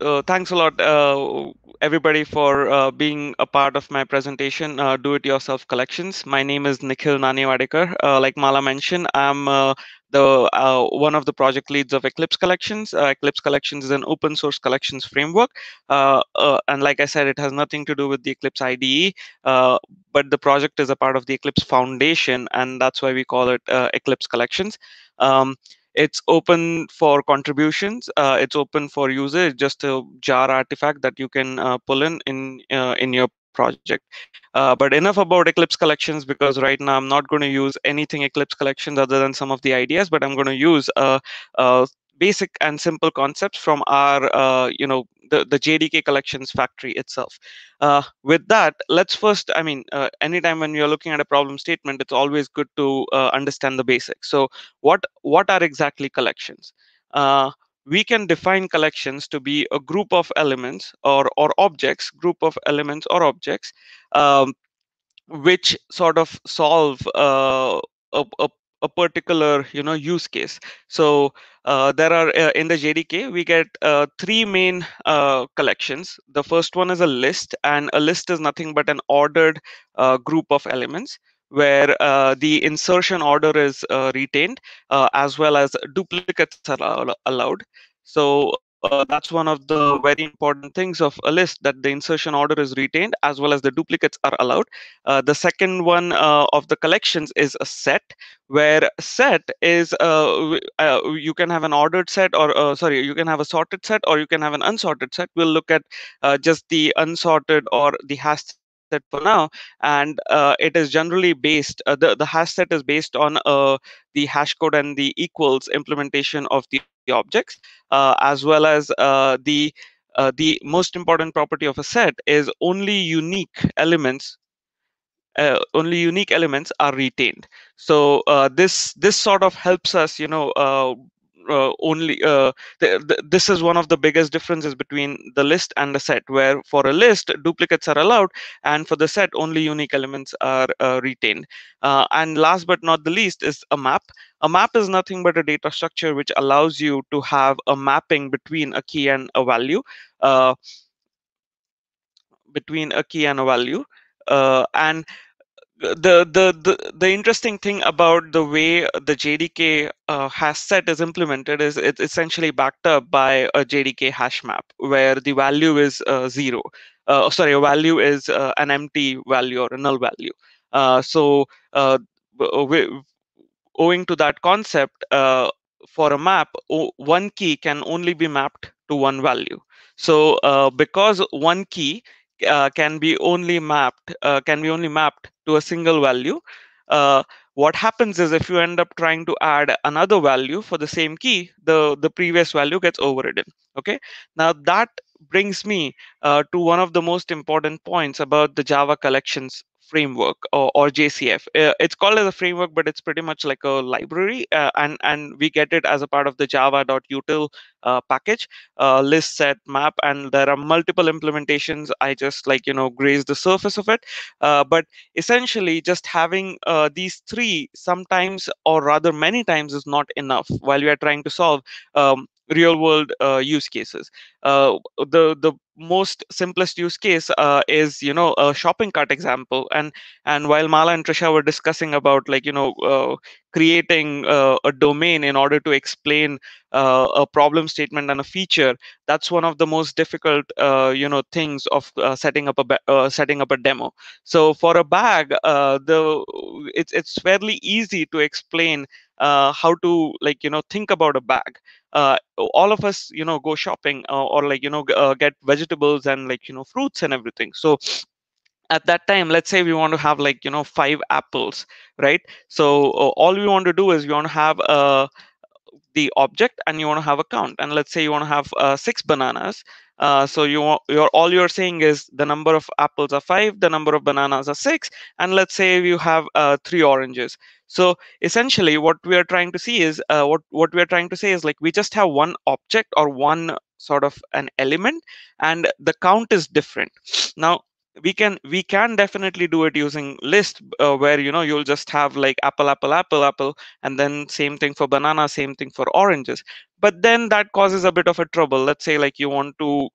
Thanks a lot, everybody, for being a part of my presentation, Do-It-Yourself Collections. My name is Nikhil Nanivadekar. Like Mala mentioned, I'm one of the project leads of Eclipse Collections. Eclipse Collections is an open source collections framework. And like I said, it has nothing to do with the Eclipse IDE, but the project is a part of the Eclipse Foundation, and that's why we call it Eclipse Collections. It's open for contributions. It's open for users. It's just a jar artifact that you can pull in your project. But enough about Eclipse Collections, because right now I'm not going to use anything Eclipse Collections other than some of the ideas. But I'm going to use basic and simple concepts from our, the JDK collections factory itself. With that, let's first, anytime when you're looking at a problem statement, it's always good to understand the basics. So what are exactly collections? We can define collections to be a group of elements or objects, which sort of solve a particular use case. So there are in the JDK we get three main collections. The first one is a list, and a list is nothing but an ordered group of elements where the insertion order is retained, as well as duplicates are allowed. So that's one of the very important things of a list, that the insertion order is retained as well as the duplicates are allowed. The second one of the collections is a set, where set is you can have an ordered set, or you can have a sorted set, or you can have an unsorted set. We'll look at just the unsorted or the hash set for now, and it is generally based, the hash set is based on the hash code and the equals implementation of the objects, as well as the most important property of a set is only unique elements are retained. So this sort of helps us, this is one of the biggest differences between the list and the set, where for a list duplicates are allowed, and for the set only unique elements are retained. And last but not the least is a map. A map is nothing but a data structure which allows you to have a mapping between a key and a value, and the interesting thing about the way the JDK hash set is implemented is it's essentially backed up by a JDK hash map, where the value is a value is an empty value or a null value. Owing to that concept, for a map, one key can only be mapped to one value. So because one key can be only mapped to a single value, what happens is if you end up trying to add another value for the same key, the previous value gets overridden. Okay, now that brings me to one of the most important points about the Java collections framework, or JCF. It's called as a framework, but it's pretty much like a library, and we get it as a part of the java.util package, list, set, map, and there are multiple implementations. I just grazed the surface of it, but essentially just having these three sometimes, or rather many times, is not enough while we are trying to solve real-world use cases. The most simplest use case is a shopping cart example, and while Mala and Trisha were discussing about creating a domain in order to explain a problem statement and a feature, that's one of the most difficult things of setting up a demo. So for a bag, it's fairly easy to explain how to think about a bag. All of us go shopping, or get vegetables and fruits and everything. So at that time, let's say we want to have 5 apples, right? So all we want to do is we want to have the object, and you want to have a count, and let's say you want to have 6 bananas. So all you're saying is the number of apples are 5, the number of bananas are 6, and let's say you have 3 oranges. So essentially, what we are trying to see is what we are trying to say is we just have one object or one sort of an element, and the count is different. Now we can definitely do it using list, where you'll just have like apple, apple, apple, apple, and then same thing for banana, same thing for oranges. But then that causes a bit of a trouble. Let's say like you want to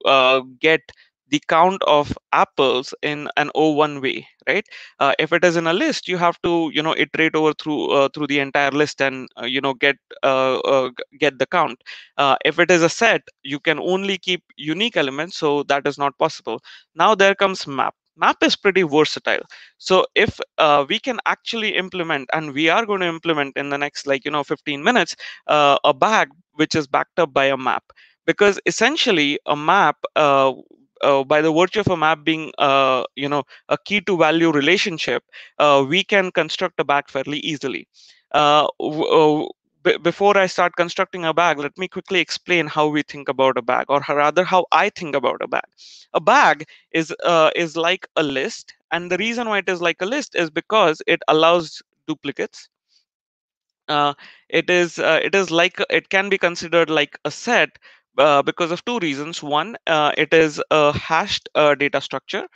get the count of apples in an O1 way, right? If it is in a list, you have to iterate over through the entire list and get the count. If it is a set, you can only keep unique elements, so that is not possible. Now there comes map. Map is pretty versatile. So if we can actually implement, and we are going to implement in the next 15 minutes, a bag which is backed up by a map, because essentially a map, by the virtue of a map being, a key to value relationship, we can construct a bag fairly easily. Before I start constructing a bag, let me quickly explain how we think about a bag, or rather how I think about a bag. A bag is like a list, and the reason why it is like a list is because it allows duplicates. It can be considered like a set, because of two reasons. One, it is a hashed data structure.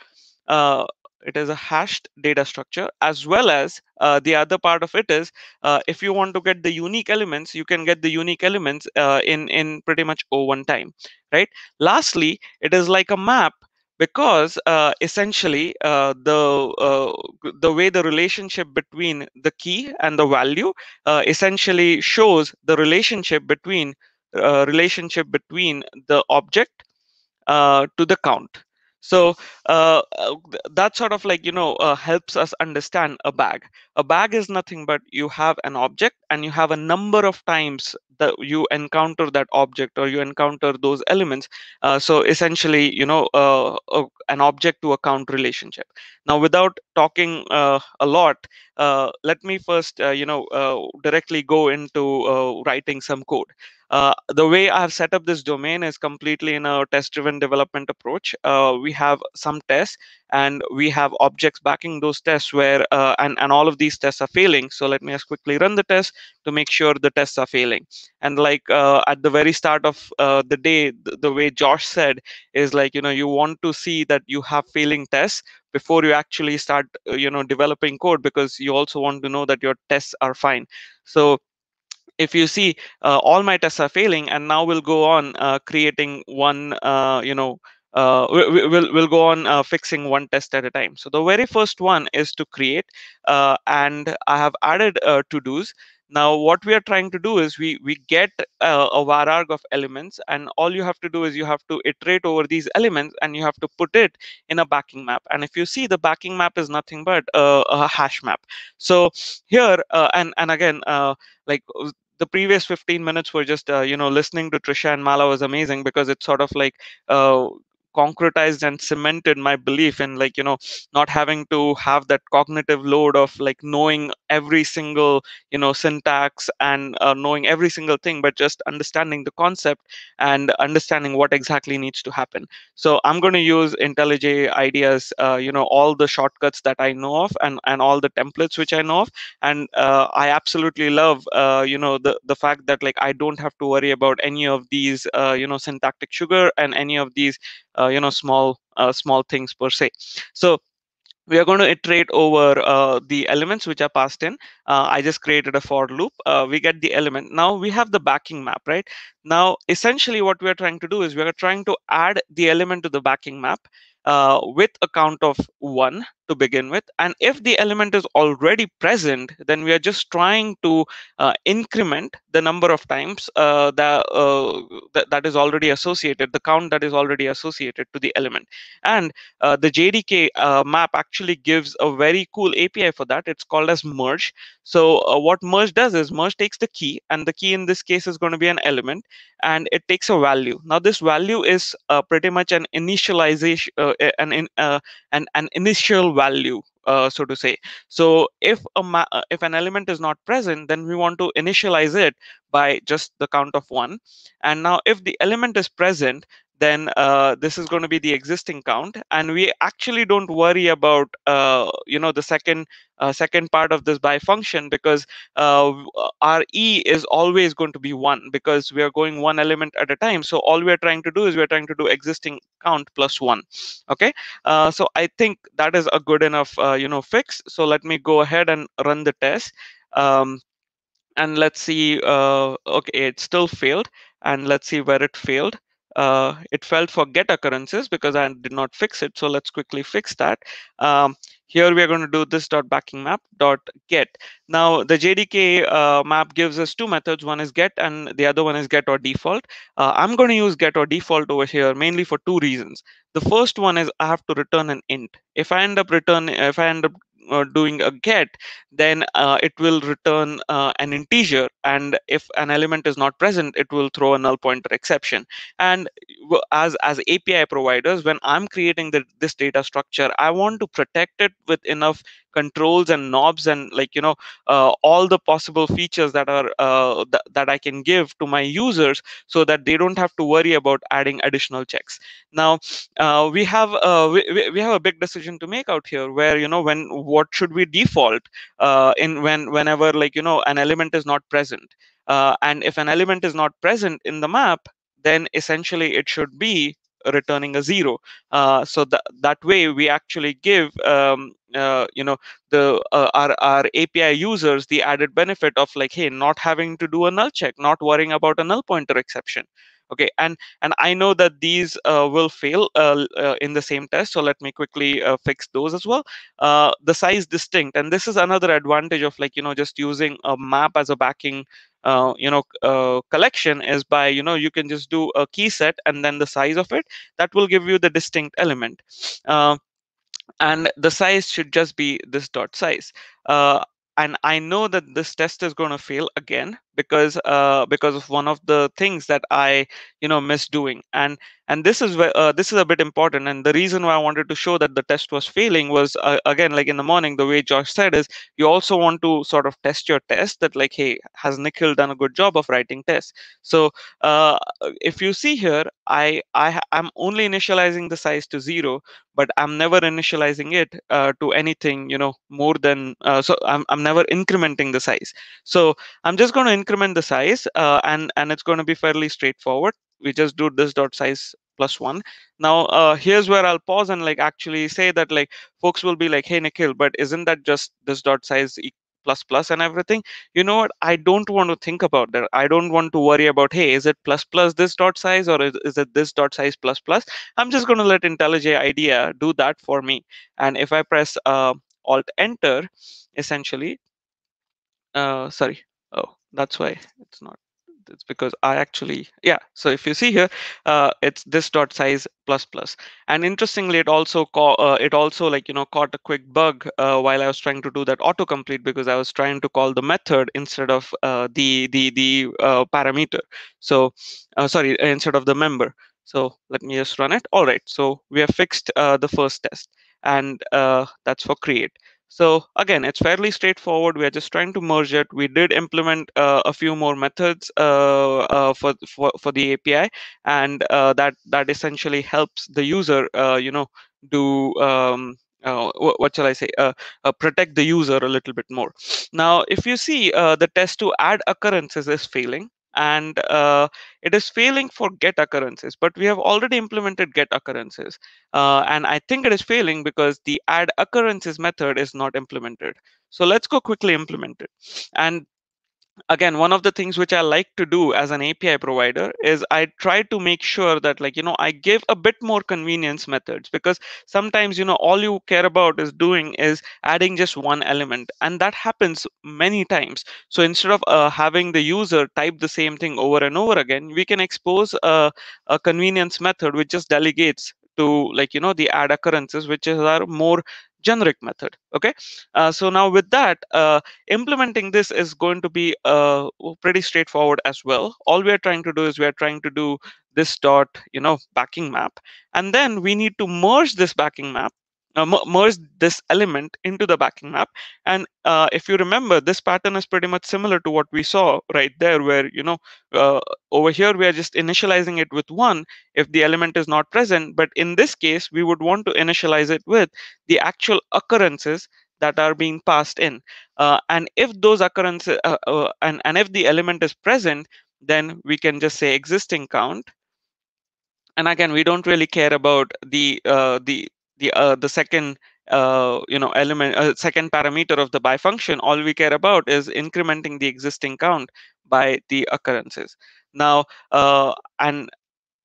As well as the other part of it is, if you want to get the unique elements, you can get the unique elements in pretty much O1 time, right? Lastly, it is like a map, because essentially the way the relationship between the key and the value essentially shows the relationship between the object to the count. So that sort of helps us understand a bag. A bag is nothing but you have an object, and you have a number of times that you encounter that object, or you encounter those elements. So essentially, an object to a count relationship. Now, without talking a lot, let me first, directly go into writing some code. The way I have set up this domain is completely in a test-driven development approach. We have some tests, and we have objects backing those tests, where and all of these tests are failing. So let me just quickly run the test to make sure the tests are failing. And at the very start of the day, the way Josh said is you want to see that you have failing tests before you actually start developing code, because you also want to know that your tests are fine. So if you see, all my tests are failing, and now we'll go on creating one, we'll go on fixing one test at a time. So the very first one is to create, and I have added to-dos. Now what we are trying to do is we get a vararg of elements, and all you have to do is you have to iterate over these elements, and you have to put it in a backing map. And if you see, the backing map is nothing but a hash map. So here, and again, the previous 15 minutes were just listening to Trisha and Mala was amazing, because it's sort of concretized and cemented my belief in not having to have that cognitive load of knowing every single syntax and knowing every single thing, but just understanding the concept and understanding what exactly needs to happen. So I'm going to use IntelliJ IDEA's all the shortcuts that I know of, and all the templates which I know of, and I absolutely love the fact that I don't have to worry about any of these syntactic sugar and any of these small things per se. So we are going to iterate over the elements which are passed in. I just created a for loop. We get the element. Now we have the backing map, right? Now, essentially what we are trying to do is we are trying to add the element to the backing map with a count of 1 to begin with. And if the element is already present, then we are just trying to increment the number of times that is already associated, the count that is already associated to the element. And the JDK map actually gives a very cool API for that. It's called as merge. So what merge does is merge takes the key, and the key in this case is going to be an element, and it takes a value. Now this value is pretty much an initialization, an initial value, so to say. So if an element is not present, then we want to initialize it by just the count of 1. And now if the element is present, then this is going to be the existing count, and we actually don't worry about the second part of this by function, because our e is always going to be 1, because we are going one element at a time. So all we are trying to do is we are trying to do existing count plus 1. Okay, so I think that is a good enough fix. So let me go ahead and run the test, and let's see. Okay, it still failed, and let's see where it failed. It failed for get occurrences because I did not fix it. So let's quickly fix that. Here we are going to do this dot backing map dot get. Now the JDK map gives us two methods. One is get and the other one is get or default. I'm going to use get or default over here mainly for two reasons. The first one is I have to return an int. If I end up doing a get, then it will return an integer, and if an element is not present, it will throw a null pointer exception. And as API providers, when I'm creating this data structure, I want to protect it with enough controls and knobs and all the possible features that are that I can give to my users, so that they don't have to worry about adding additional checks. Now we have a big decision to make out here, where what should we default whenever an element is not present, and if an element is not present in the map, then essentially it should be returning a 0. So that way we actually give our API users the added benefit of hey, not having to do a null check, not worrying about a null pointer exception. Okay, and I know that these will fail in the same test, so let me quickly fix those as well. The size distinct, and this is another advantage of just using a map as a backing collection, is by you can just do a key set and then the size of it. That will give you the distinct element, and the size should just be this dot size. And I know that this test is going to fail again because of one of the things that I miss doing, and this is where this is a bit important. And the reason why I wanted to show that the test was failing was again, in the morning, the way Josh said is you also want to sort of test your test that hey, has Nikhil done a good job of writing tests? So if you see here, I'm only initializing the size to 0, but I'm never initializing it to anything more than so I'm never incrementing the size. So I'm just going to increment the size, and it's going to be fairly straightforward. We just do this dot size plus 1. Now here's where I'll pause and actually say that folks will be hey, Nikhil, but isn't that just this dot size plus and everything? You know what, I don't want to think about that. I don't want to worry about, hey, is it plus this dot size, or is it this dot size plus? I'm just going to let IntelliJ IDEA do that for me. And if I press alt enter, essentially, sorry, oh, that's why it's not, it's because I actually, yeah. So if you see here, it's this dot size plus. And interestingly, it also caught a quick bug while I was trying to do that autocomplete, because I was trying to call the method instead of the parameter. So sorry, instead of the member. So let me just run it. All right. So we have fixed the first test, and that's for create. So again, it's fairly straightforward. We are just trying to merge it. We did implement a few more methods for the API, and that essentially helps the user, do what shall I say? Protect the user a little bit more. Now, if you see, the test to add occurrences is failing, and it is failing for get occurrences, but we have already implemented get occurrences, and I think it is failing because the add occurrences method is not implemented. So let's go quickly implement it. And again, one of the things which I like to do as an API provider is I try to make sure that I give a bit more convenience methods, because sometimes all you care about is adding just one element, and that happens many times. So instead of having the user type the same thing over and over again, we can expose a convenience method which just delegates to the add occurrences, which is our more generic method. Okay, so now with that, implementing this is going to be pretty straightforward as well. All we are trying to do is we are trying to do this dot backing map, and then we need to merge this backing map merge this element into the backing map. And if you remember, this pattern is pretty much similar to what we saw right there, where, you know, over here, we are just initializing it with 1 if the element is not present. But in this case, we would want to initialize it with the actual occurrences that are being passed in. And if those occurrences, and if the element is present, then we can just say existing count. And again, we don't really care about the second element, second parameter of the by function. All we care about is incrementing the existing count by the occurrences. Now and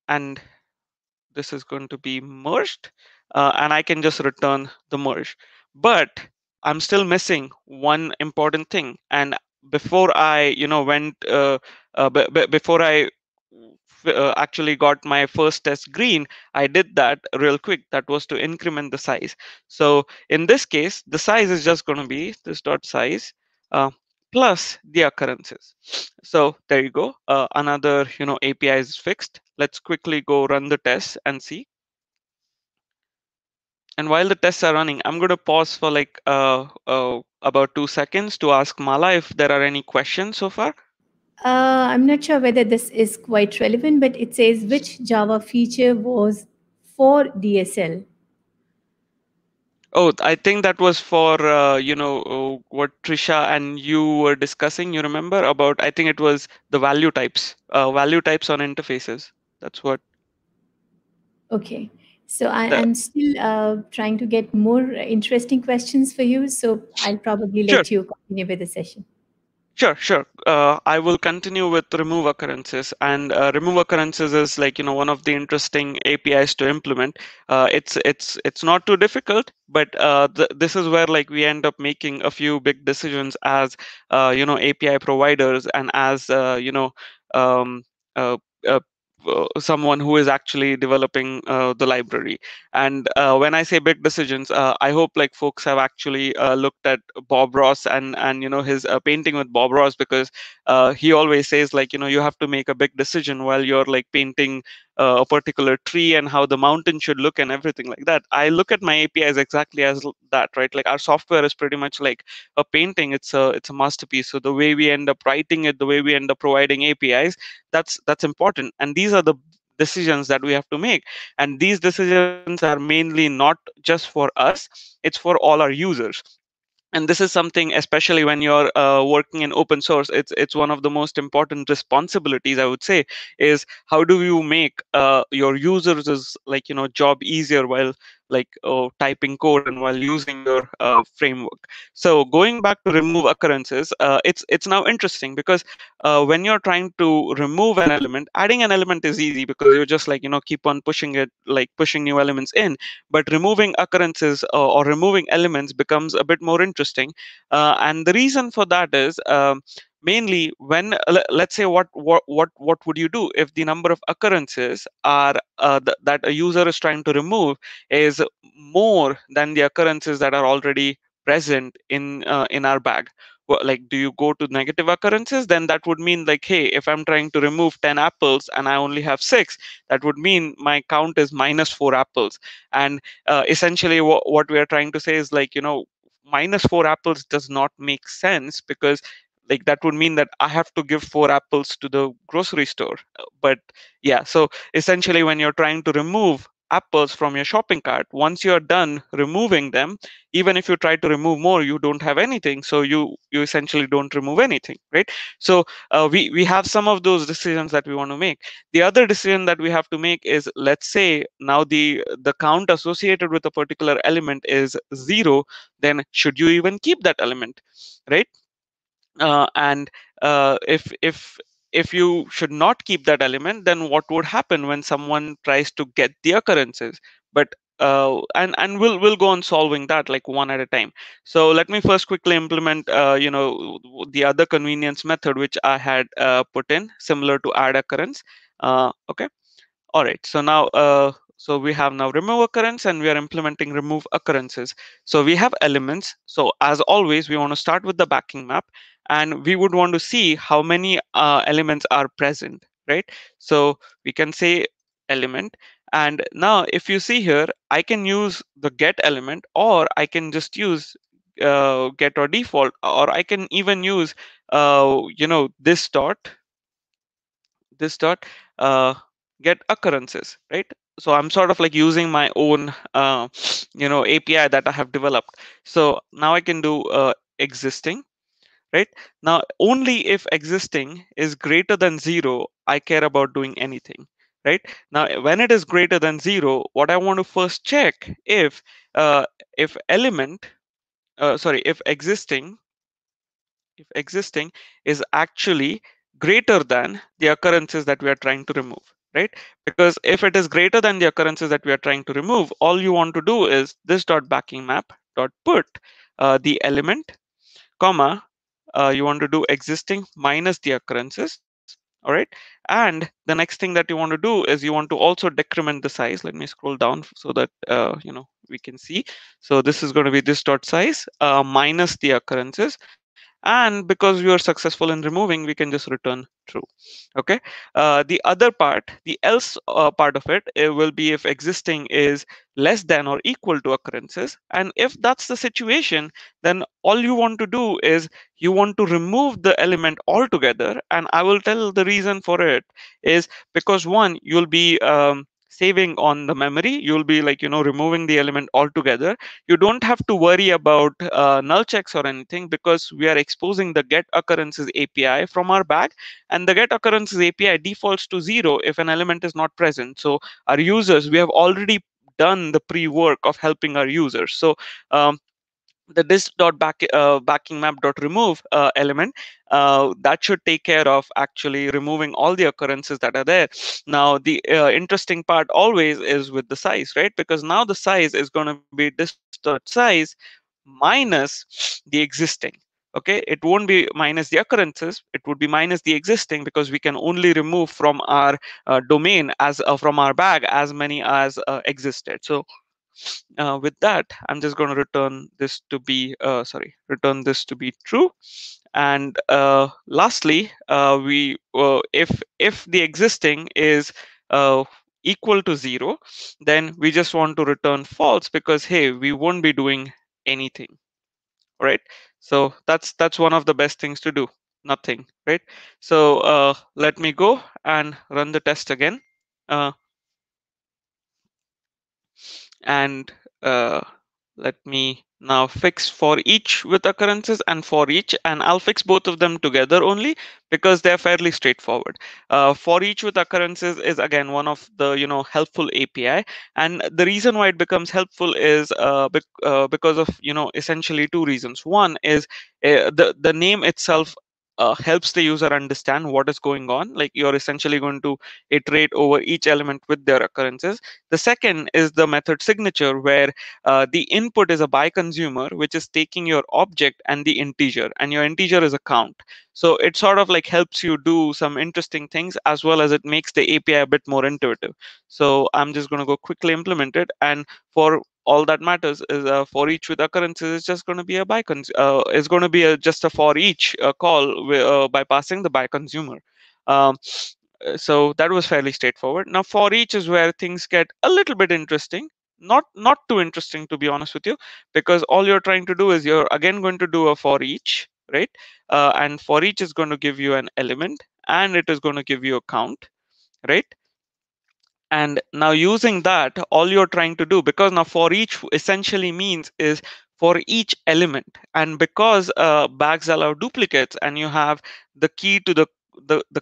this is going to be merged, and I can just return the merge. But I'm still missing one important thing. And before I went before I actually got my first test green, I did that real quick. That was to increment the size. So in this case, the size is just going to be this dot size plus the occurrences. So there you go. Another API is fixed. Let's quickly go run the tests and see. And while the tests are running, I'm going to pause for like about 2 seconds to ask Mala if there are any questions so far. I'm not sure whether this is quite relevant, but it says which Java feature was for DSL. Oh, I think that was for what Trisha and you were discussing. You remember about? I think it was the value types on interfaces. That's what. Okay, so I'm still trying to get more interesting questions for you. So I'll probably let you continue with the session. Sure. I will continue with remove occurrences, and remove occurrences is like one of the interesting APIs to implement. It's not too difficult, but this is where like we end up making a few big decisions as API providers and as someone who is actually developing the library. And when I say big decisions, I hope like folks have actually looked at Bob Ross and his painting with Bob Ross, because he always says like you have to make a big decision while you're like painting a particular tree and how the mountain should look and everything like that. I look at my APIs exactly as that, right? Like our software is pretty much like a painting. It's a masterpiece. So the way we end up writing it, the way we end up providing APIs, that's important. And these are the decisions that we have to make. And these decisions are mainly not just for us, it's for all our users. And this is something, especially when you're working in open source, it's one of the most important responsibilities, I would say, is how do you make your users' job easier while typing code and while using your framework. So going back to remove occurrences, it's now interesting because when you're trying to remove an element, adding an element is easy because you're just keep on pushing it, pushing new elements in. But removing occurrences or removing elements becomes a bit more interesting, and the reason for that is mainly when let's say what would you do if the number of occurrences are that a user is trying to remove is more than the occurrences that are already present in our bag. Well, do you go to negative occurrences? Then that would mean hey, if I'm trying to remove 10 apples and I only have 6, that would mean my count is -4 apples. And essentially what we are trying to say is -4 apples does not make sense, because that would mean that I have to give 4 apples to the grocery store. But yeah, so essentially when you're trying to remove apples from your shopping cart, once you're done removing them, even if you try to remove more, you don't have anything. So you essentially don't remove anything, right? So we have some of those decisions that we want to make. The other decision that we have to make is, let's say now the count associated with a particular element is 0, then should you even keep that element, right? If you should not keep that element, then what would happen when someone tries to get the occurrences? But and we'll go on solving that one at a time. So let me first quickly implement the other convenience method which I had put in, similar to add occurrence. Okay, all right. So now so we have now remove occurrence, and we are implementing remove occurrences. So we have elements. So as always, we want to start with the backing map, and we would want to see how many elements are present, right? So we can say element, And now if you see here, I can use the get element, or I can just use get or default, or I can even use this dot get occurrences, right? So I'm sort of like using my own API that I have developed. So now I can do existing, right? Now only if existing is greater than 0, I care about doing anything, right? Now when it is greater than 0, what I want to first check if existing is actually greater than the occurrences that we are trying to remove, right? Because if it is greater than the occurrences that we are trying to remove, all you want to do is this dot backing map dot put the element, comma, you want to do existing minus the occurrences, all right? And the next thing that you want to do is you want to also decrement the size. Let me scroll down so that we can see. So this is going to be this dot size minus the occurrences. And because you are successful in removing, we can just return true. Okay. The other part, the else part of it, it will be if existing is less than or equal to occurrences. And if that's the situation, then all you want to do is you want to remove the element altogether. And I will tell the reason for it is because one, you'll be saving on the memory, you'll be like, removing the element altogether. You don't have to worry about null checks or anything because we are exposing the get occurrences API from our bag, and the get occurrences API defaults to 0 if an element is not present. So our users, we have already done the pre-work of helping our users. So the this.backingmap.remove element, that should take care of actually removing all the occurrences that are there. Now, the interesting part always is with the size, right? Because now the size is going to be this size minus the existing. Okay, it won't be minus the occurrences, it would be minus the existing, because we can only remove from our domain as from our bag as many as existed. So with that, I'm just going to return this to be true. And lastly, we if the existing is equal to 0, then we just want to return false, because hey, we won't be doing anything. All right, so that's one of the best things to do, nothing, right? So let me go and run the test again. And let me now fix for each with occurrences and for each, and I'll fix both of them together only because they're fairly straightforward. For each with occurrences is again one of the helpful API, and the reason why it becomes helpful is because of essentially two reasons. One is the name itself helps the user understand what is going on. Like, you're essentially going to iterate over each element with their occurrences. The second is the method signature, where the input is a by consumer, which is taking your object and the integer, and your integer is a count. So it sort of like helps you do some interesting things, as well as it makes the API a bit more intuitive. So I'm just going to go quickly implement it. And for all that matters is for each with occurrences is just going to be a by just a for each call bypassing the by consumer. So that was fairly straightforward. Now for each is where things get a little bit interesting. Not too interesting, to be honest with you, because all you're trying to do is you're again going to do a for each, right? And for each is going to give you an element, and it is going to give you a count, right? And now using that, all you're trying to do, because now for each essentially means is for each element, and because bags allow duplicates and you have the key to the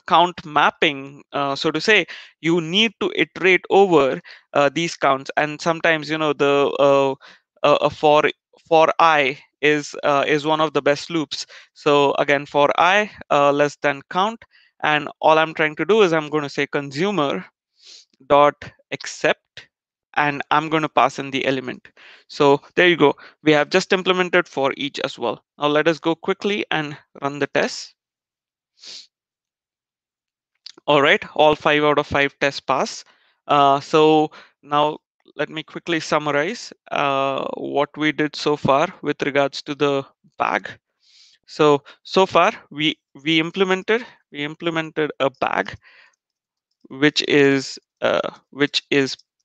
count mapping, so to say, you need to iterate over these counts. And sometimes, a for I is one of the best loops. So again, for I less than count, and all I'm trying to do is I'm going to say consumer dot accept, and I'm going to pass in the element. So there you go, we have just implemented for each as well. Now let us go quickly and run the test. All right, all 5 out of 5 tests pass. So now let me quickly summarize what we did so far with regards to the bag. So far we implemented a bag which is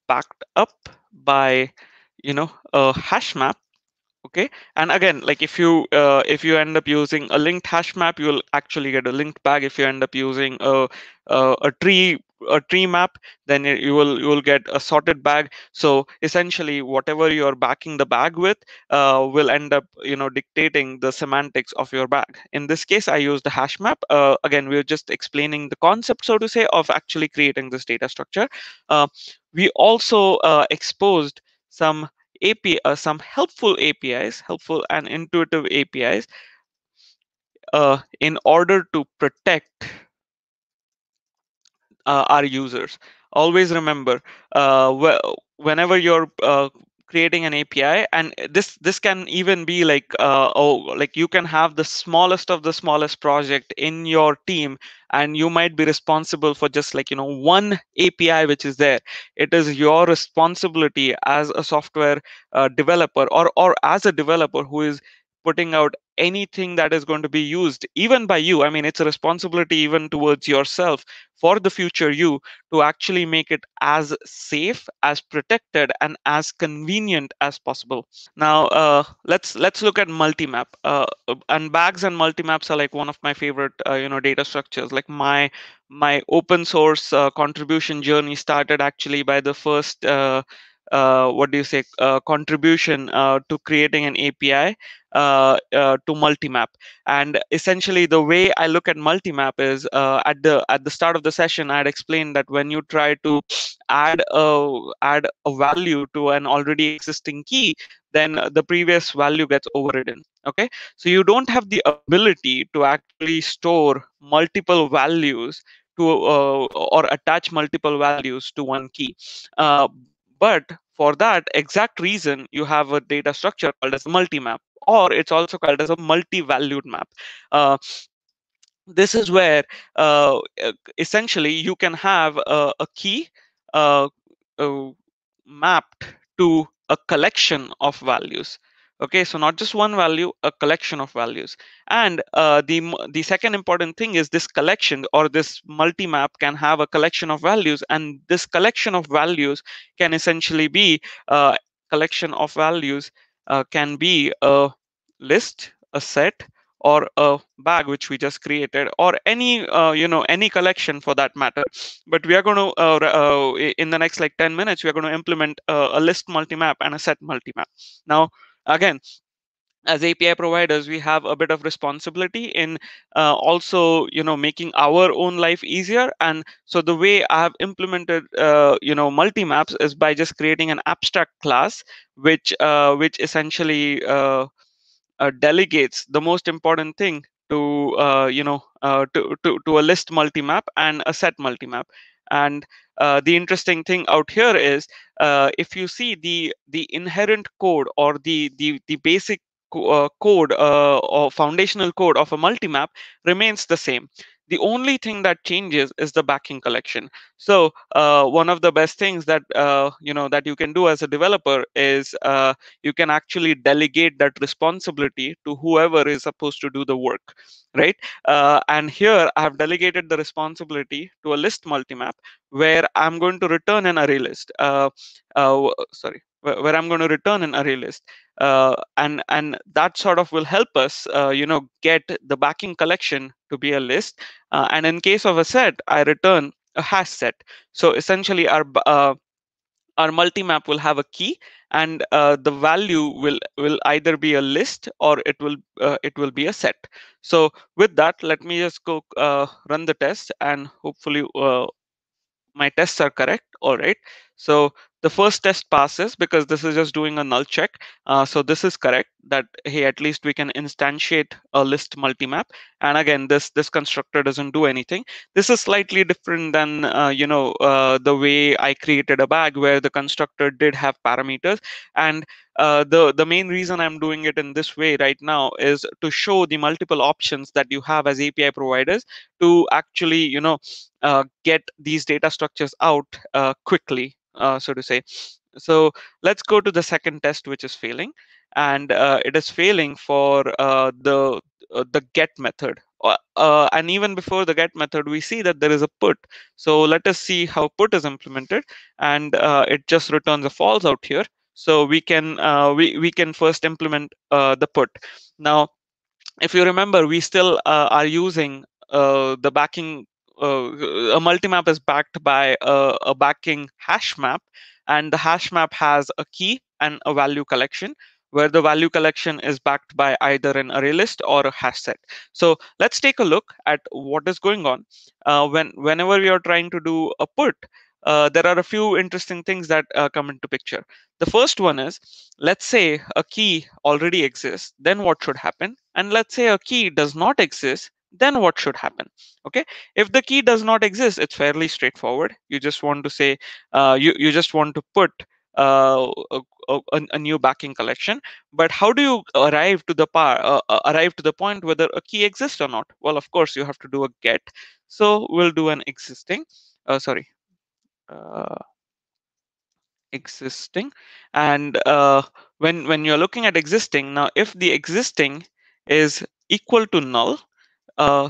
backed up by, you know, a hash map. Okay, and again, like if you end up using a linked hash map, you will actually get a linked bag. If you end up using a tree map, then you will get a sorted bag. So essentially, whatever you are backing the bag with will end up, you know, dictating the semantics of your bag. In this case, I used the hash map. Again, we're just explaining the concept, so to say, of actually creating this data structure. We also exposed some helpful APIs, helpful and intuitive APIs, in order to protect our users. Always remember, whenever you're creating an API, and this can even be like, you can have the smallest of the smallest project in your team, and you might be responsible for just like, you know, one API which is there. It is your responsibility as a software developer, or as a developer who is putting out anything that is going to be used, even by you. I mean, it's a responsibility even towards yourself for the future you to actually make it as safe, as protected, and as convenient as possible. Now, let's look at multimap. And bags and multimaps are like one of my favorite, data structures. Like my open source contribution journey started actually by the first contribution to creating an API to multimap. And essentially, the way I look at multimap is at the start of the session, I had explained that when you try to add a value to an already existing key, then the previous value gets overridden. Okay, so you don't have the ability to actually store multiple values to or attach multiple values to one key. But for that exact reason, you have a data structure called as multimap, or it's also called as a multi-valued map. This is where essentially you can have a key mapped to a collection of values. Okay, so not just one value, a collection of values. And the second important thing is this collection, or this multimap, can have a collection of values, and this collection of values can essentially be can be a list, a set, or a bag which we just created, or any collection for that matter. But we are going to in the next like 10 minutes we are going to implement a list multimap and a set multimap. Now, again, as API providers, we have a bit of responsibility in also, you know, making our own life easier. And so the way I have implemented, multimaps is by just creating an abstract class, which essentially delegates the most important thing to a list multimap and a set multimap. And the interesting thing out here is, if you see the inherent code, or the basic code or foundational code of a multimap remains the same. The only thing that changes is the backing collection. So one of the best things that that you can do as a developer is you can actually delegate that responsibility to whoever is supposed to do the work, right? And here I have delegated the responsibility to a list multimap, where I'm going to return an array list. Where I'm going to return an array list, and that sort of will help us, get the backing collection to be a list. And in case of a set, I return a hash set. So essentially, our multimap will have a key, and the value will either be a list, or it will be a set. So with that, let me just go run the test, and hopefully my tests are correct. All right. So the first test passes, because this is just doing a null check. So this is correct, that, hey, at least we can instantiate a list multimap. And again, this constructor doesn't do anything. This is slightly different than, the way I created a bag, where the constructor did have parameters. And the main reason I'm doing it in this way right now is to show the multiple options that you have as API providers to actually, get these data structures out quickly. So to say. So let's go to the second test, which is failing, and it is failing for the get method. And even before the get method, we see that there is a put. So let us see how put is implemented, and it just returns a false out here. So we can first implement the put. Now, if you remember, we still are using the backing. A multimap is backed by a backing hash map, and the hash map has a key and a value collection, where the value collection is backed by either an array list or a hash set. So let's take a look at what is going on. Whenever we are trying to do a put, there are a few interesting things that come into picture. The first one is, let's say a key already exists, then what should happen? And let's say a key does not exist, then what should happen? Okay, if the key does not exist, it's fairly straightforward. You just want to say, you just want to put a new backing collection. But how do you arrive to the point whether a key exists or not? Well, of course, you have to do a get. So we'll do an existing, and when you're looking at existing, now if the existing is equal to null,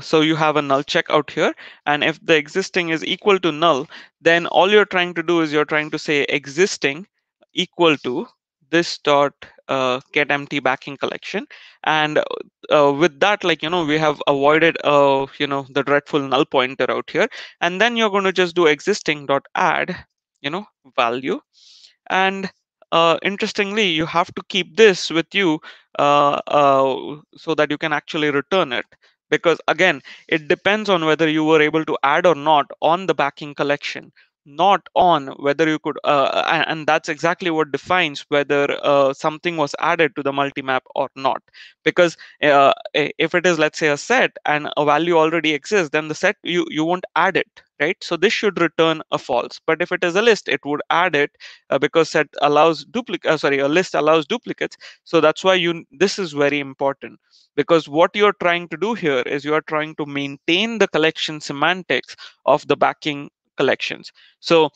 so you have a null check out here, and if the existing is equal to null, then all you're trying to do is you're trying to say existing equal to this dot get empty backing collection, and with that, like, you know, we have avoided you know, the dreadful null pointer out here. And then you're going to just do existing dot add, you know, value, and interestingly, you have to keep this with you so that you can actually return it. Because again, it depends on whether you were able to add or not on the backing collection, not on whether you could, and that's exactly what defines whether something was added to the multimap or not. Because if it is, let's say, a set and a value already exists, then the set, you won't add it, right? So this should return a false. But if it is a list, it would add it because set allows a list allows duplicates. So that's why this is very important, because what you're trying to do here is you are trying to maintain the collection semantics of the backing collections. So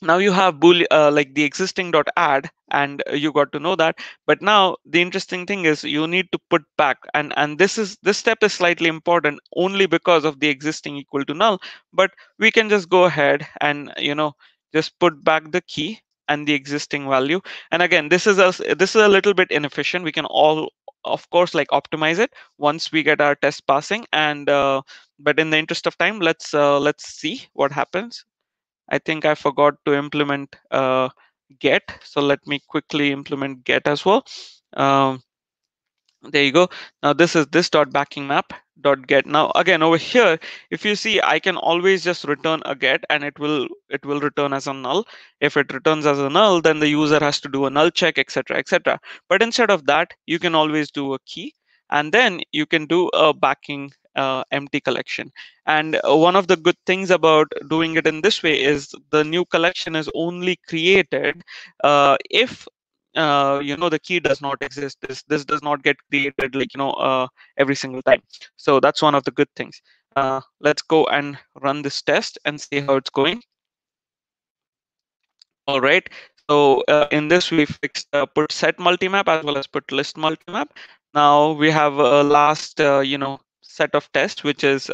now you have like the existing dot add, and you got to know that. But now the interesting thing is you need to put back, and this step is slightly important only because of the existing equal to null. But we can just go ahead and, you know, just put back the key and the existing value. And again, this is a little bit inefficient. We can all, of course, like, optimize it once we get our test passing. And but in the interest of time, let's see what happens. I think I forgot to implement get, so let me quickly implement get as well. There you go. Now this is this dot backing map dot get. Now again, over here, if you see, I can always just return a get, and it will return as a null. If it returns as a null, then the user has to do a null check, etc., etc. But instead of that, you can always do a key, and then you can do a backing empty collection. And one of the good things about doing it in this way is the new collection is only created if you know, the key does not exist. This does not get created, like, you know, every single time. So that's one of the good things. Let's go and run this test and see how it's going. All right. So in this, we fixed put set multimap as well as put list multimap. Now we have a last you know, set of tests, which is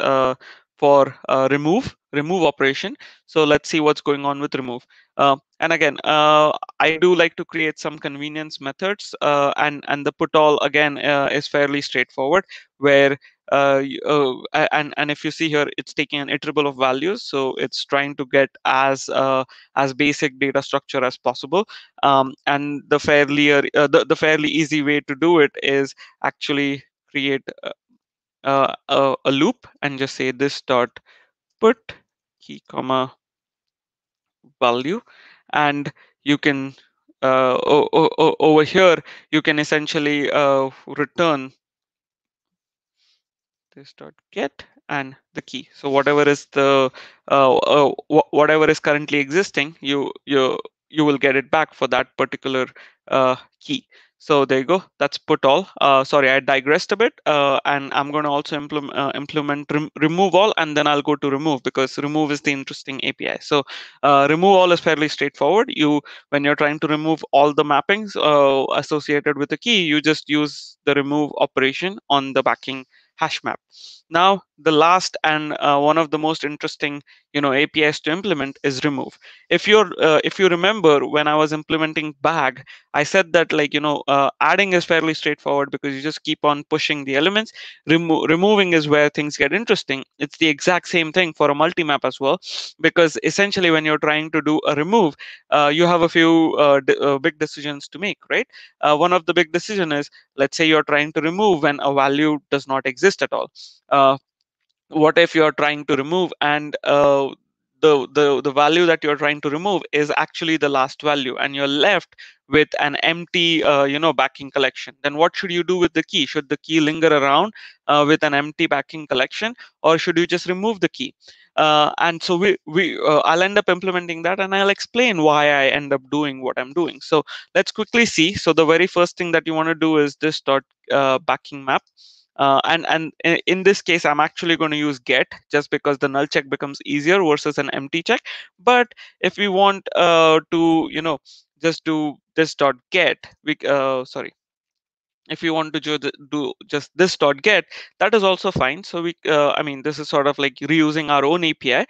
for remove operation. So let's see what's going on with remove. And again, I do like to create some convenience methods, and the put all again is fairly straightforward, where and if you see here, it's taking an iterable of values, so it's trying to get as basic data structure as possible. And the fairly easy way to do it is actually create a loop and just say this dot put key comma value, and you can over here you can essentially return this dot get and the key. So whatever is the whatever is currently existing, you will get it back for that particular key. So there you go. That's put all. Sorry, I digressed a bit. And I'm going to also implement remove all, and then I'll go to remove, because remove is the interesting API. So remove all is fairly straightforward. When you're trying to remove all the mappings associated with a key, you just use the remove operation on the backing hash map. Now, the last and one of the most interesting, APIs to implement is remove. If you remember when I was implementing bag, I said that adding is fairly straightforward because you just keep on pushing the elements. Removing is where things get interesting. It's the exact same thing for a multi-map as well, because essentially when you're trying to do a remove, you have a few big decisions to make, right? One of the big decisions is, let's say you're trying to remove when a value does not exist at all. What if you're trying to remove and the value that you're trying to remove is actually the last value and you're left with an empty backing collection? Then what should you do with the key? Should the key linger around with an empty backing collection, or should you just remove the key? And so I'll end up implementing that, and I'll explain why I end up doing what I'm doing. So let's quickly see. So the very first thing that you want to do is this dot backing map. And in this case, I'm actually going to use get just because the null check becomes easier versus an empty check. But if we want to, just do this dot get, if you want to do just this dot get, that is also fine. So this is sort of like reusing our own API.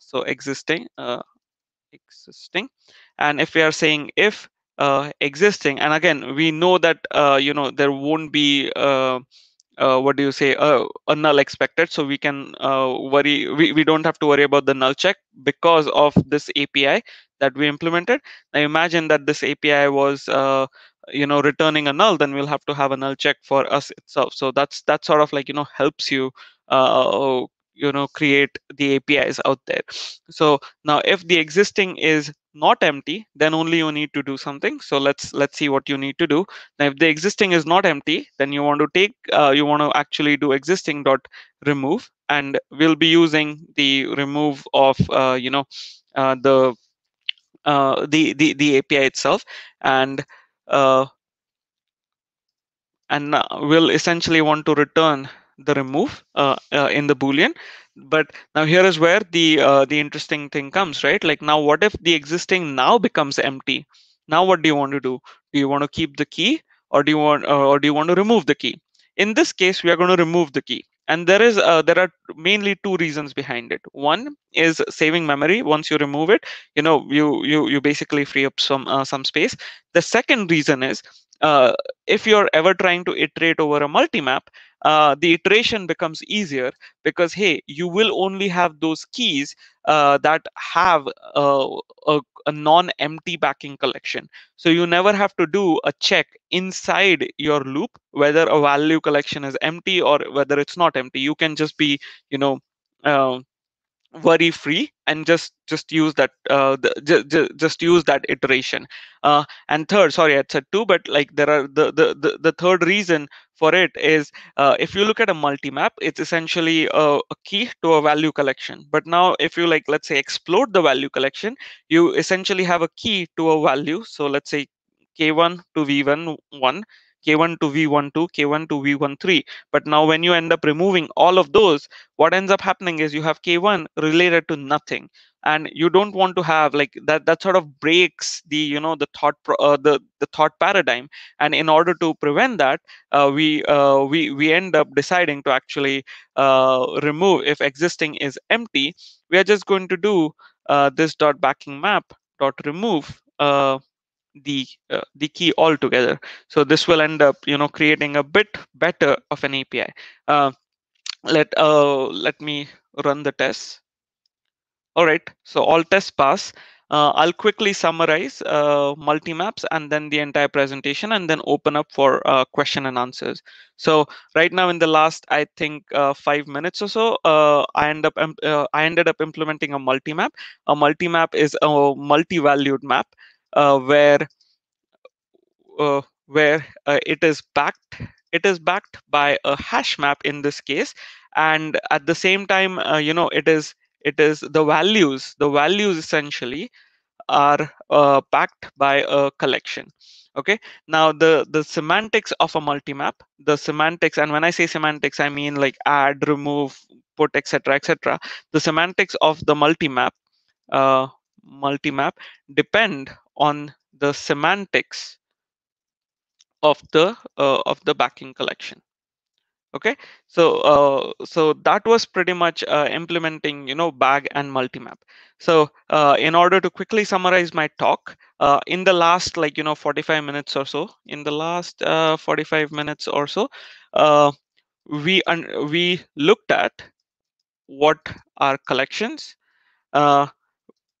So existing, and if we are saying if existing, and again we know that there won't be a null expected, so we can we don't have to worry about the null check because of this API that we implemented. Now imagine that this API was returning a null, then we'll have to have a null check for us itself. So that sort of helps you create the APIs out there. So now if the existing is not empty, then only you need to do something. So let's see what you need to do. Now if the existing is not empty, then you want to take you want to actually do existing dot remove, and we'll be using the remove of the API itself, and we'll essentially want to return the remove in the Boolean. But now here is where the interesting thing comes, right? Like now, what if the existing now becomes empty? Now, what do you want to do? Do you want to keep the key, or do you want to remove the key? In this case, we are going to remove the key, and there are mainly two reasons behind it. One is saving memory. Once you remove it, you basically free up some space. The second reason is if you're ever trying to iterate over a multi-map, the iteration becomes easier because, hey, you will only have those keys that have a non-empty backing collection. So you never have to do a check inside your loop whether a value collection is empty or whether it's not empty. You can just be, worry free and just use that just use that iteration. And third, sorry, I said two, but like there are the third reason for it is if you look at a multi-map, it's essentially a key to a value collection. But now if you let's say explode the value collection, you essentially have a key to a value. So let's say K1 to V1 1, K1 to V12, K1 to V13. But now when you end up removing all of those, what ends up happening is you have K1 related to nothing, and you don't want to have that sort of breaks the the thought the thought paradigm. And in order to prevent that, we end up deciding to actually remove if existing is empty. We are just going to do this dot backing map dot remove the key altogether. So this will end up creating a bit better of an API. Let me run the tests. All right, so all tests pass. I'll quickly summarize multi-maps and then the entire presentation, and then open up for question and answers. So right now, in the last, I think 5 minutes or so, I ended up implementing a multi-map. A multi-map is a multi-valued map where it is backed by a hash map in this case, and at the same time it is the values essentially are backed by a collection. Okay, now the semantics of a multimap, and when I say semantics, I mean add, remove, put, etc., etc. The semantics of the multimap depend on the semantics of the backing collection. Okay, so so that was pretty much implementing, bag and multimap. So in order to quickly summarize my talk, in the last 45 minutes or so, we looked at what are collections.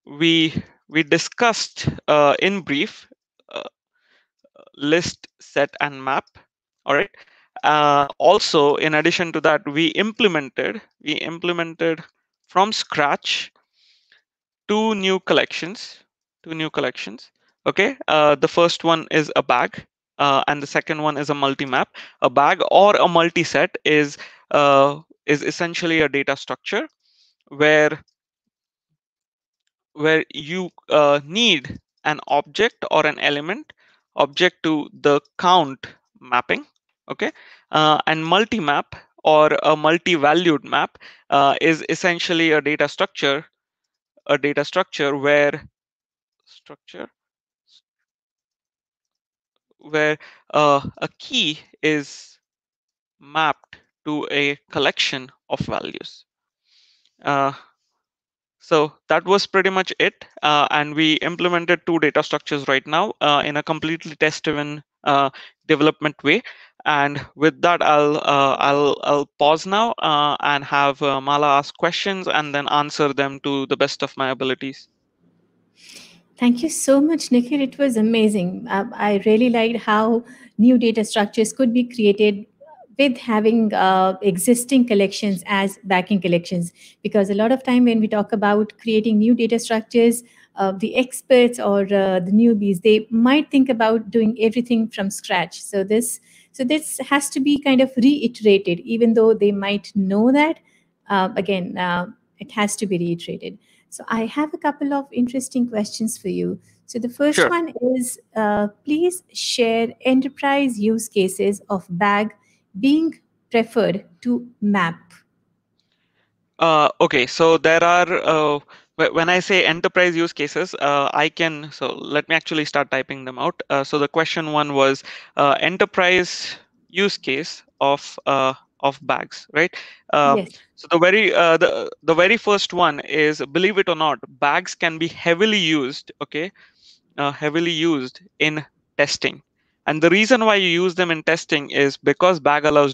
We discussed in brief list, set, and map. All right. Also, in addition to that, we implemented from scratch two new collections. Okay, the first one is a bag, and the second one is a multimap. A bag or a multiset is essentially a data structure where you need an object or an element object to the count mapping. Okay, and multi-map or a multi-valued map is essentially a data structure, where a key is mapped to a collection of values. So that was pretty much it, and we implemented two data structures right now in a completely test-driven development way. And with that, I'll pause now and have Mala ask questions and then answer them to the best of my abilities. Thank you so much, Nikhil. It was amazing. I really liked how new data structures could be created with having existing collections as backing collections, because a lot of time when we talk about creating new data structures, the experts or the newbies, they might think about doing everything from scratch. So this has to be kind of reiterated, even though they might know that. Again, it has to be reiterated. So I have a couple of interesting questions for you. So the first [S2] Sure. [S1] One is, please share enterprise use cases of bag being preferred to map. Okay, so there are, when I say enterprise use cases, let me actually start typing them out. So the question one was enterprise use case of bags, right? Yes. So the very first one is, believe it or not, bags can be heavily used, okay, in testing. And the reason why you use them in testing is because bags allow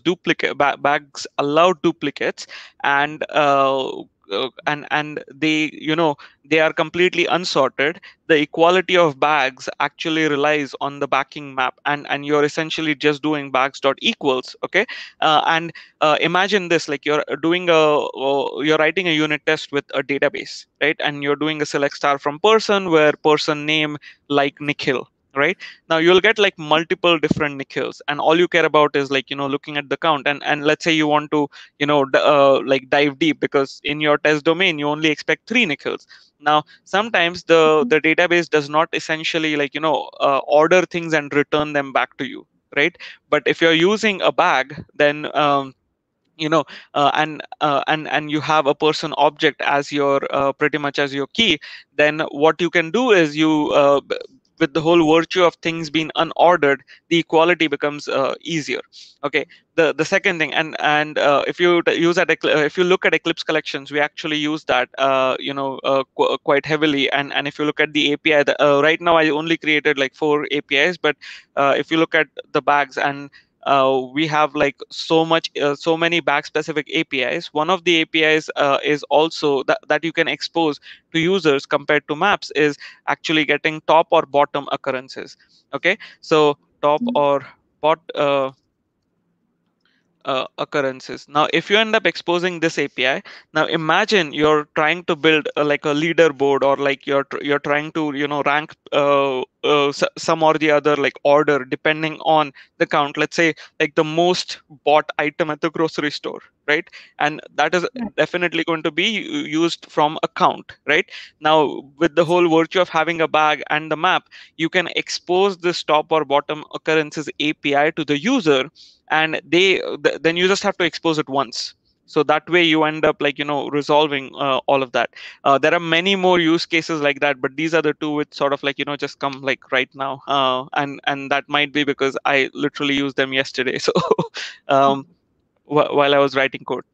duplicates, and they, they are completely unsorted. The equality of bags actually relies on the backing map, and you're essentially just doing bags.equals. Okay, imagine this, like you're writing a unit test with a database, right? And you're doing a select star from person, where person name like Nikhil. Right now you'll get like multiple different Nikhils, and all you care about is looking at the count, and let's say you want to dive deep, because in your test domain you only expect 3 Nikhils. Now sometimes the database does not essentially order things and return them back to you, right? But if you're using a bag, then and you have a person object as your pretty much as your key, then what you can do is you with the whole virtue of things being unordered, the equality becomes easier. Okay. The second thing, and if you look at Eclipse Collections, we actually use that quite heavily. And if you look at the API, right now I only created like 4 APIs, but if you look at the bags, and we have like so many bag-specific APIs. One of the APIs is also that you can expose to users compared to maps is actually getting top or bottom occurrences. Okay, so top or bottom occurrences. Now, if you end up exposing this API, now imagine you're trying to build a leaderboard, or you're trying to rank some or the other order depending on the count. Let's say the most bought item at the grocery store, right? And that is definitely going to be used from a count, right? Now with the whole virtue of having a bag and the map, you can expose this top or bottom occurrences API to the user, and then you just have to expose it once. So that way you end up resolving all of that. There are many more use cases like that, but these are the two which sort of just come right now. And that might be because I literally used them yesterday. So while I was writing code.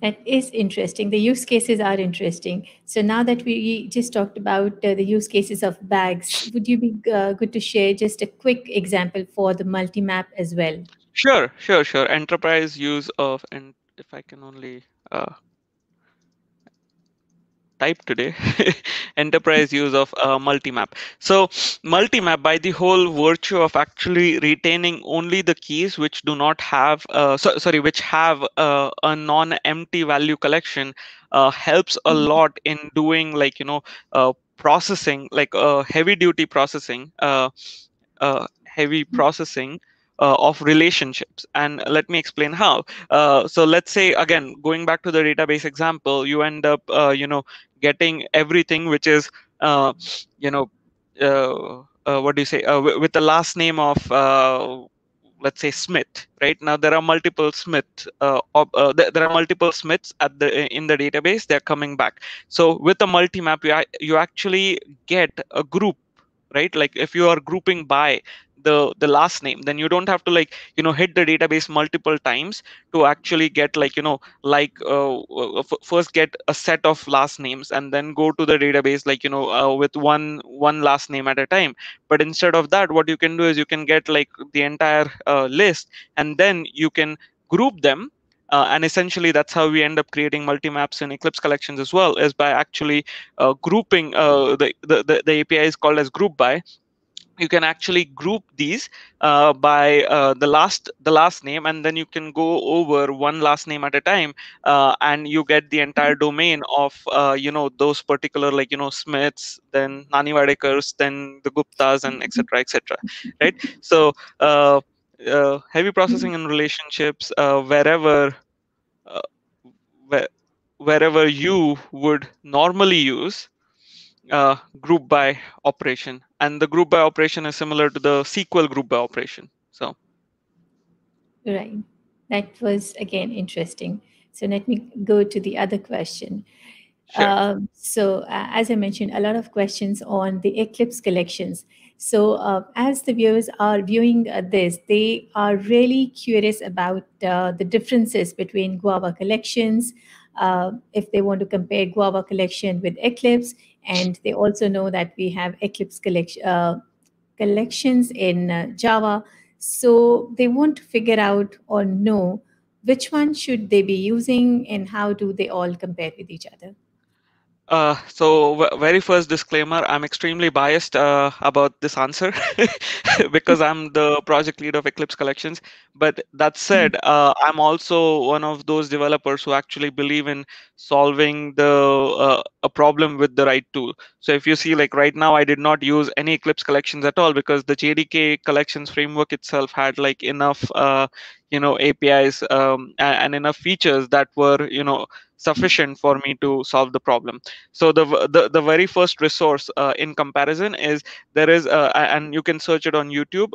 That is interesting. The use cases are interesting. So now that we just talked about the use cases of bags, would you be good to share just a quick example for the multi-map as well? Sure, sure, sure. Enterprise use of, and if I can only type today, enterprise use of multi-map. So multi-map, by the whole virtue of actually retaining only the keys which do not have, which have a non-empty value collection, helps a lot in doing like, you know, processing, like heavy-duty processing, of relationships. And let me explain how. So let's say, again, going back to the database example, you end up, you know, getting everything which is, with the last name of, let's say, Smith. Right now, there are multiple Smith. There are multiple Smiths at the in the database. They're coming back. So with a multi-map, you actually get a group, right? Like if you are grouping by the last name, then you don't have to, like, you know, hit the database multiple times to actually get, like, you know, like first get a set of last names and then go to the database, like, you know, with one last name at a time. But instead of that, what you can do is you can get like the entire list, and then you can group them. And essentially, that's how we end up creating multi-maps in Eclipse Collections as well, is by actually grouping. The API is called as group by. You can actually group these by the last name, and then you can go over one last name at a time, and you get the entire domain of you know, those particular, like, you know, Smiths, then Nanivadekars, then the Guptas, and etc. Right? So heavy processing in relationships, wherever you would normally use group by operation. And the group by operation is similar to the SQL group by operation. So, right. That was, again, interesting. So let me go to the other question. Sure. As I mentioned, a lot of questions on the Eclipse collections. So as the viewers are viewing this, they are really curious about the differences between Guava collections, if they want to compare Guava collection with Eclipse. And they also know that we have Eclipse collections in Java. So they want to figure out or know which one should they be using and how do they all compare with each other. So very first disclaimer, I'm extremely biased about this answer because I'm the project lead of Eclipse Collections. But that said, I'm also one of those developers who actually believe in solving a problem with the right tool. So if you see, like right now, I did not use any Eclipse Collections at all because the JDK Collections framework itself had like enough, you know, APIs and enough features that were, you know, sufficient for me to solve the problem. So the very first resource in comparison is there is, and you can search it on YouTube.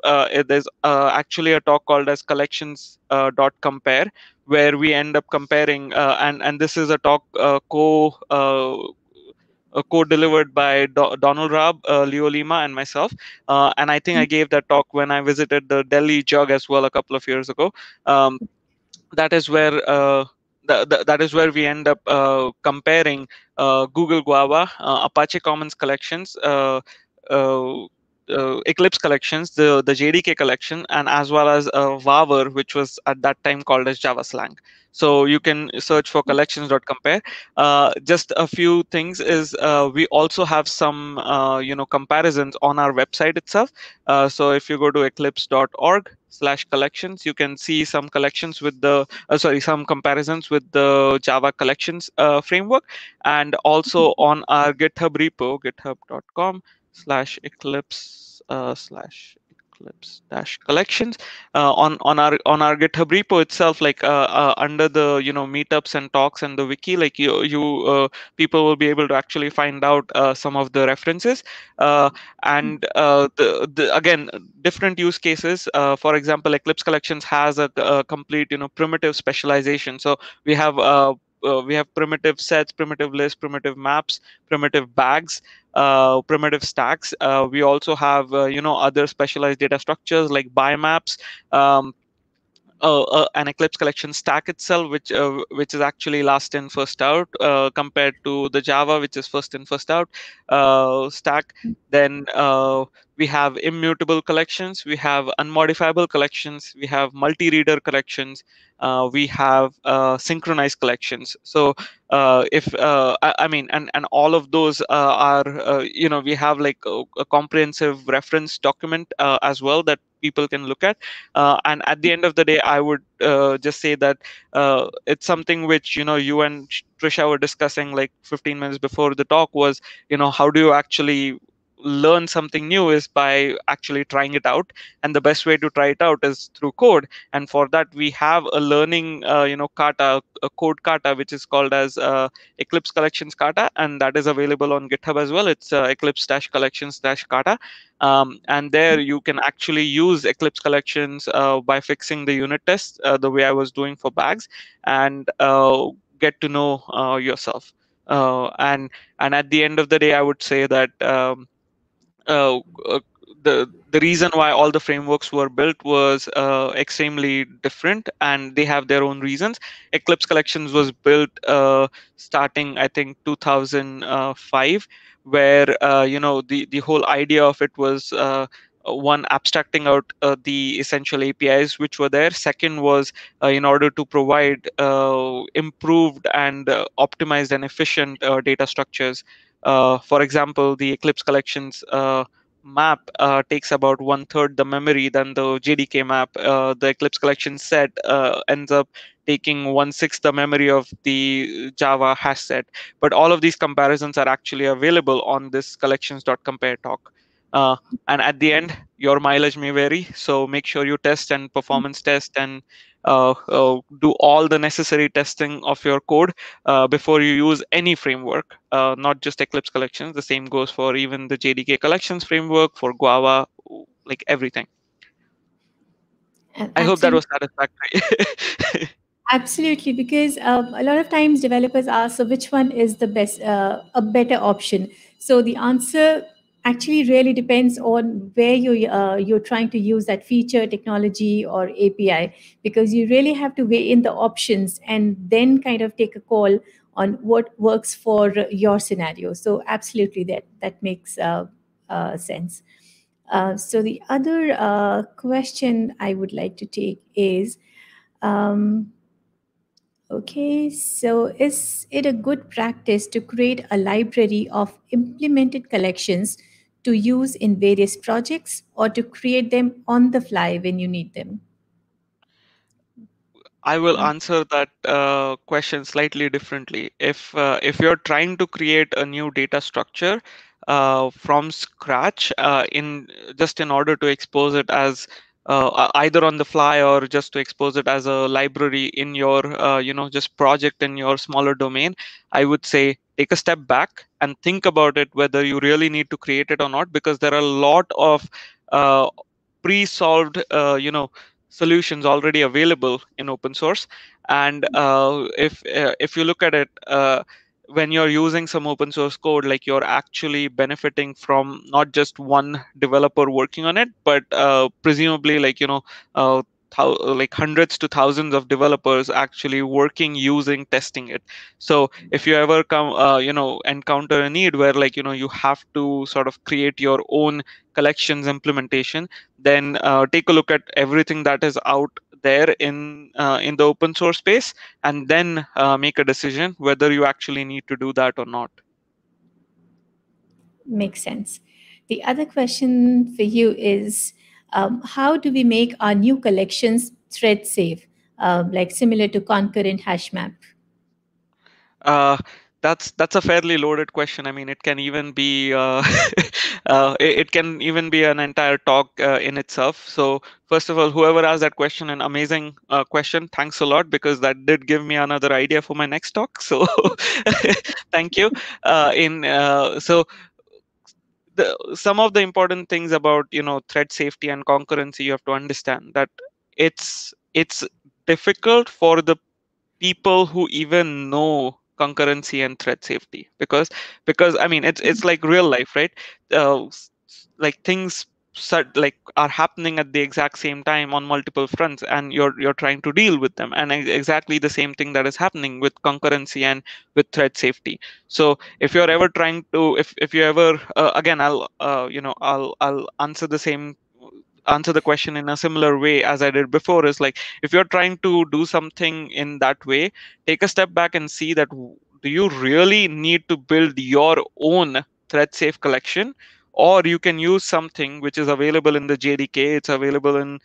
There's actually a talk called as collections.compare, where we end up comparing, and this is a talk co-delivered by Donald Rab, Leo Lima, and myself. And I think I gave that talk when I visited the Delhi Jug as well a couple of years ago. That is where that is where we end up comparing Google Guava, Apache Commons Collections, Eclipse Collections, the JDK collection, and as well as Vavr, which was at that time called as Java Slang. So you can search for collections.compare. Just a few things is we also have some you know, comparisons on our website itself. So if you go to eclipse.org/collections, you can see some collections with the some comparisons with the Java collections framework, and also on our GitHub repo, github.com/eclipse-collections on our GitHub repo itself, like under the, you know, meetups and talks and the wiki, like you people will be able to actually find out some of the references and again, different use cases. For example, Eclipse Collections has a complete, you know, primitive specialization. So we have primitive sets, primitive lists, primitive maps, primitive bags, primitive stacks. We also have, you know, other specialized data structures like bi maps, an Eclipse collection stack itself, which is actually last in first out, compared to the Java, which is first in first out stack. Then we have immutable collections, we have unmodifiable collections, we have multi-reader collections, we have synchronized collections. So I mean, and all of those are, you know, we have like a comprehensive reference document as well that people can look at. And at the end of the day, I would just say that it's something which, you know, you and Trisha were discussing like 15 minutes before the talk was, you know, how do you actually learn something new is by actually trying it out, and the best way to try it out is through code. And for that, we have a learning, you know, kata, a code kata, which is called as Eclipse Collections Kata, and that is available on GitHub as well. It's eclipse-collections-kata, and there you can actually use Eclipse Collections by fixing the unit tests the way I was doing for bags, and get to know yourself. And at the end of the day, I would say that. The reason why all the frameworks were built was extremely different, and they have their own reasons. Eclipse Collections was built starting, I think, 2005, where you know, the whole idea of it was one, abstracting out the essential APIs which were there. Second was in order to provide improved and optimized and efficient data structures. For example, the Eclipse Collections map takes about 1/3 the memory than the JDK map. The Eclipse Collection set ends up taking 1/6 the memory of the Java hash set. But all of these comparisons are actually available on this collections.compare talk. And at the end, your mileage may vary, so make sure you test and performance test and do all the necessary testing of your code before you use any framework, not just Eclipse Collections. The same goes for even the JDK Collections framework, for Guava, like everything. Absolutely. I hope that was satisfactory. Absolutely, because a lot of times developers ask, so which one is the best, a better option? So the answer actually really depends on where you're trying to use that feature, technology, or API, because you really have to weigh in the options and then kind of take a call on what works for your scenario. So absolutely, that makes sense. So the other question I would like to take is, okay, so is it a good practice to create a library of implemented collections to use in various projects, or to create them on the fly when you need them? I will answer that question slightly differently. If you're trying to create a new data structure from scratch, in order to expose it as either on the fly or just to expose it as a library in your, you know, just project in your smaller domain, I would say take a step back and think about it, whether you really need to create it or not, because there are a lot of pre-solved, you know, solutions already available in open source. And if you look at it, when you're using some open source code, like, you're actually benefiting from not just one developer working on it, but presumably, like, you know, like hundreds to thousands of developers actually working, using, testing it. So if you ever come, you know, encounter a need where, like, you know, you have to sort of create your own collections implementation, then take a look at everything that is out there in the open source space, and then make a decision whether you actually need to do that or not. Makes sense. The other question for you is, how do we make our new collections thread safe, like similar to concurrent hash map? That's a fairly loaded question. I mean, it can even be it can even be an entire talk in itself. So first of all, whoever asked that question, an amazing question. Thanks a lot, because that did give me another idea for my next talk. So thank you. Some of the important things about, you know, thread safety and concurrency, you have to understand that it's difficult for the people who even know concurrency and thread safety, because I mean, it's like real life, right? Like, things like are happening at the exact same time on multiple fronts, and you're trying to deal with them. And exactly the same thing that is happening with concurrency and with thread safety. So if you're ever trying to, if you ever again, I'll answer the same question in a similar way as I did before, is like, if you're trying to do something in that way, take a step back and see that, do you really need to build your own thread safe collection? Or you can use something which is available in the JDK. It's available in,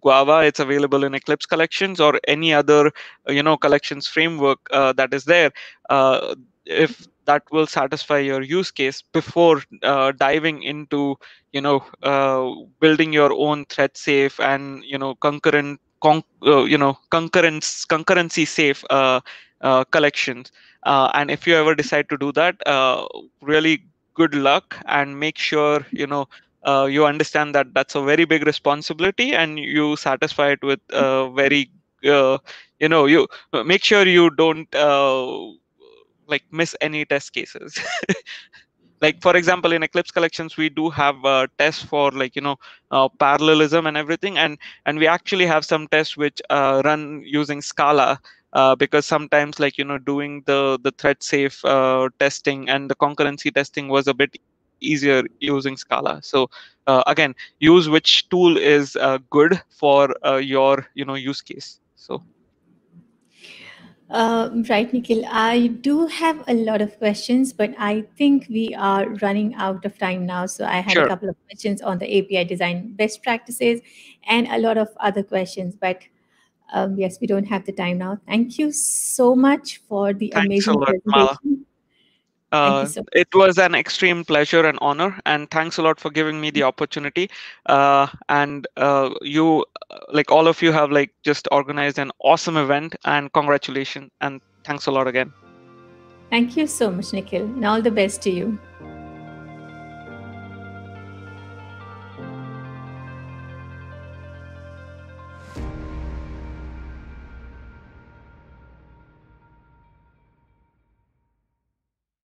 Guava. It's available in Eclipse Collections or any other, collections framework that is there. If that will satisfy your use case before diving into, building your own thread safe and, concurrency safe collections. And if you ever decide to do that, really good luck, and make sure you understand that that's a very big responsibility, and you satisfy it with very you make sure you don't like miss any test cases. Like, for example, in Eclipse Collections, we do have tests for parallelism and everything, and we actually have some tests which run using Scala. Because sometimes, like, doing the thread safe testing and the concurrency testing was a bit easier using Scala. So again, use which tool is good for your use case. So right, Nikhil, I do have a lot of questions, but I think we are running out of time now. So I had a couple of questions on the API design best practices and a lot of other questions, but yes, we don't have the time now. Thank you so much for the amazing presentation. It was an extreme pleasure and honor, and thanks a lot for giving me the opportunity. And you, like all of you, have like just organized an awesome event, and congratulations and thanks a lot again. Thank you so much, Nikhil, and all the best to you.